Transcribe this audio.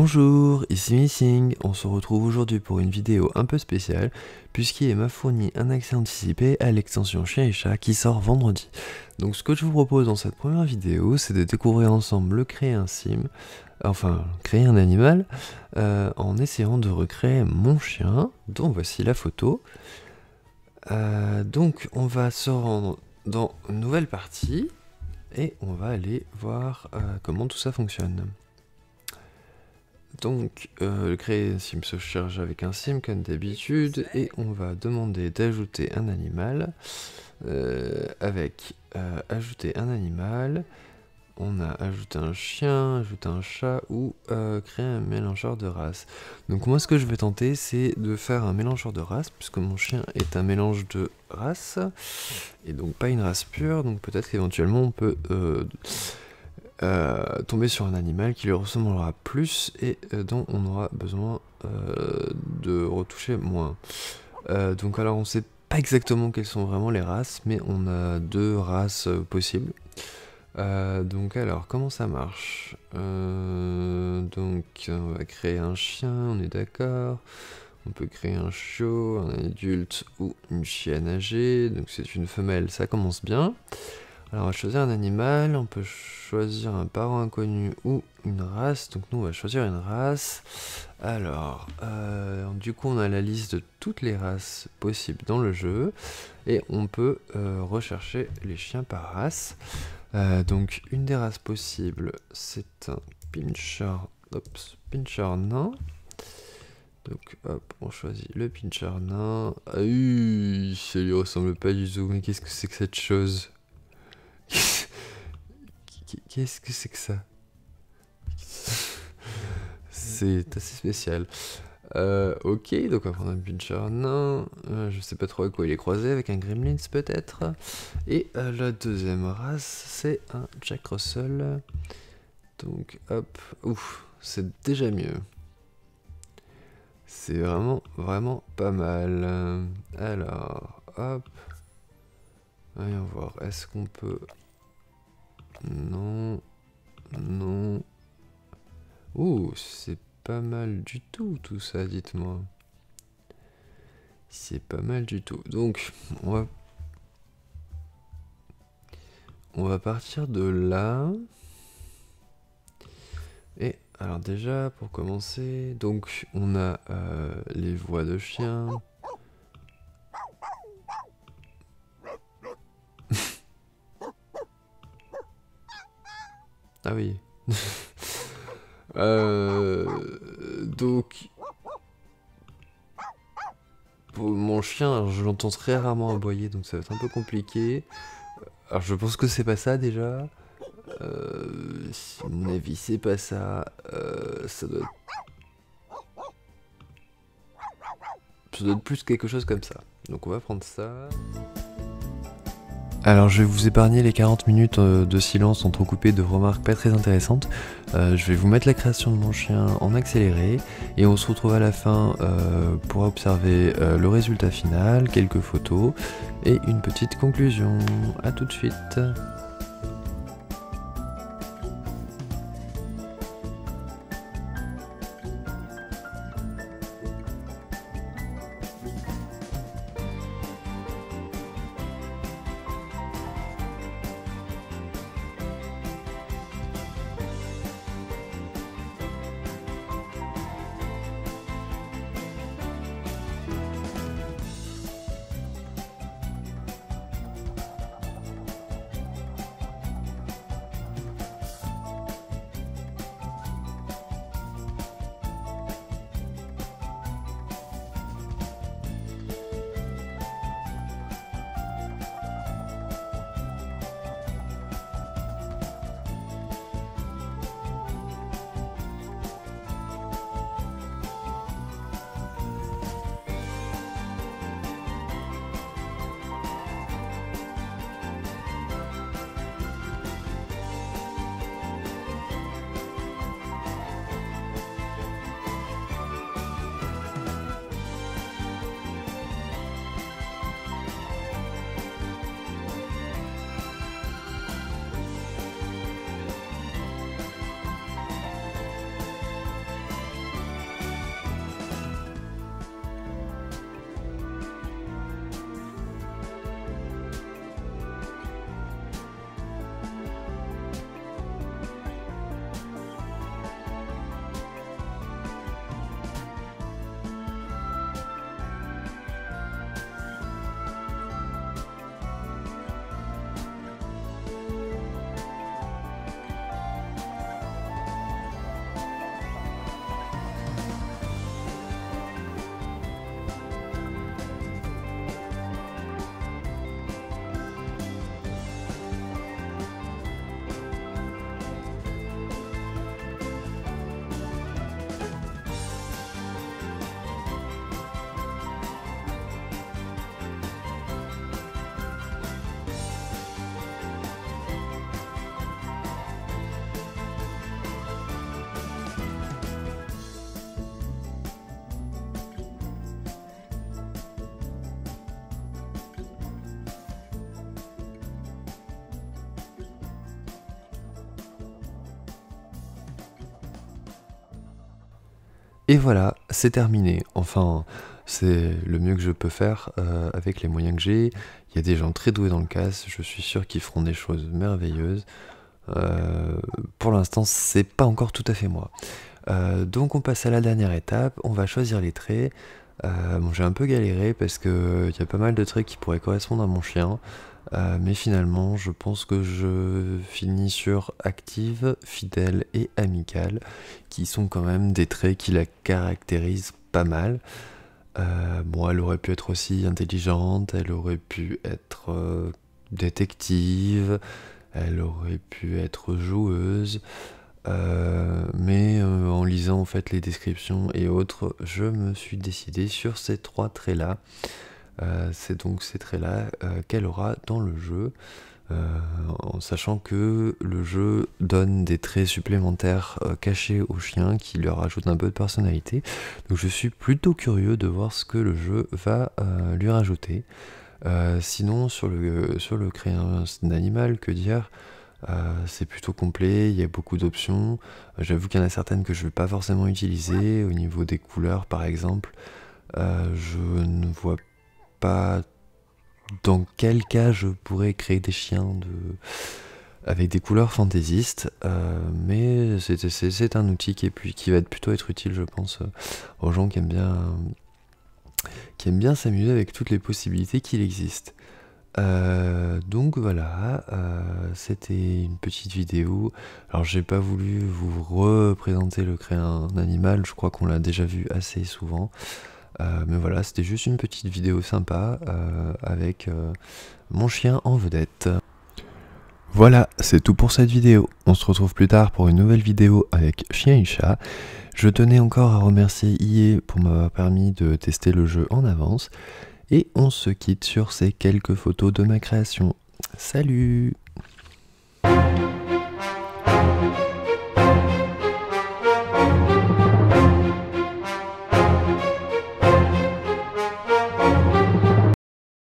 Bonjour, ici Missing, on se retrouve aujourd'hui pour une vidéo un peu spéciale puisqu'IA m'a fourni un accès anticipé à l'extension Chiens et Chats qui sort vendredi. Donc ce que je vous propose dans cette première vidéo, c'est de découvrir ensemble le créer un animal en essayant de recréer mon chien, dont voici la photo. Donc on va se rendre dans une nouvelle partie et on va aller voir comment tout ça fonctionne. Donc, créer un sim se charge avec un sim comme d'habitude et on va demander d'ajouter un animal. Avec ajouter un animal, on a ajouté un chien, ajouter un chat ou créer un mélangeur de races. Donc moi ce que je vais tenter c'est de faire un mélangeur de races puisque mon chien est un mélange de races et donc pas une race pure, donc peut-être qu'éventuellement on peut... tomber sur un animal qui lui ressemblera plus et dont on aura besoin de retoucher moins. Donc alors on sait pas exactement quelles sont vraiment les races, mais on a deux races possibles. Donc alors comment ça marche? Donc on va créer un chien, on est d'accord. On peut créer un chiot, un adulte ou une chienne âgée. Donc c'est une femelle, ça commence bien. Alors on va choisir un animal, on peut choisir un parent inconnu ou une race, donc nous on va choisir une race. Alors du coup on a la liste de toutes les races possibles dans le jeu et on peut rechercher les chiens par race. Donc une des races possibles c'est un Pinscher, Pinscher nain. Donc hop, on choisit le Pinscher nain. Ah oui, ça lui ressemble pas du tout, mais qu'est-ce que c'est que cette chose? Qu'est-ce que c'est que ça? C'est assez spécial. Ok, donc on va prendre un Pinscher nain. Je sais pas trop à quoi il est croisé, avec un Gremlins peut-être. Et la deuxième race, c'est un Jack Russell. Donc hop, ouf, c'est déjà mieux. C'est vraiment pas mal. Alors, hop. Voyons voir, est-ce qu'on peut... Non, non... Ouh, c'est pas mal du tout ça, dites-moi. C'est pas mal du tout. Donc, on va partir de là. Et alors déjà, pour commencer, donc on a les voix de chien. Ah oui. Donc... Pour mon chien, je l'entends très rarement aboyer, donc ça va être un peu compliqué. Alors je pense que c'est pas ça déjà. Si à mon avis c'est pas ça. Ça doit être... Ça doit être plus quelque chose comme ça. Donc on va prendre ça... Alors je vais vous épargner les 40 minutes de silence entrecoupées de remarques pas très intéressantes. Je vais vous mettre la création de mon chien en accéléré et on se retrouve à la fin pour observer le résultat final, quelques photos et une petite conclusion. A tout de suite. Et voilà, c'est terminé. Enfin, c'est le mieux que je peux faire avec les moyens que j'ai. Il y a des gens très doués dans le casse, je suis sûr qu'ils feront des choses merveilleuses. Pour l'instant, c'est pas encore tout à fait moi. Donc on passe à la dernière étape, on va choisir les traits. Bon, j'ai un peu galéré parce qu'il y a pas mal de traits qui pourraient correspondre à mon chien. Mais finalement, je pense que je finis sur active, fidèle et amicale, qui sont quand même des traits qui la caractérisent pas mal. Bon, elle aurait pu être aussi intelligente, elle aurait pu être détective, elle aurait pu être joueuse, mais en lisant en fait les descriptions et autres, je me suis décidé sur ces trois traits-là. C'est donc ces traits-là qu'elle aura dans le jeu, en sachant que le jeu donne des traits supplémentaires cachés au chien qui leur ajoutent un peu de personnalité. Donc je suis plutôt curieux de voir ce que le jeu va lui rajouter. Sinon, sur le crayon d'animal, que dire, c'est plutôt complet, il y a beaucoup d'options. J'avoue qu'il y en a certaines que je ne vais pas forcément utiliser, au niveau des couleurs par exemple. Je ne vois pas dans quel cas je pourrais créer des chiens avec des couleurs fantaisistes, mais c'est un outil qui va plutôt être utile, je pense, aux gens qui aiment bien s'amuser avec toutes les possibilités qu'il existe. Donc voilà, c'était une petite vidéo. Alors j'ai pas voulu vous représenter le crayon animal, je crois qu'on l'a déjà vu assez souvent. Mais voilà, c'était juste une petite vidéo sympa avec mon chien en vedette. Voilà, c'est tout pour cette vidéo. On se retrouve plus tard pour une nouvelle vidéo avec Chiens et Chats. Je tenais encore à remercier EA pour m'avoir permis de tester le jeu en avance. Et on se quitte sur ces quelques photos de ma création. Salut!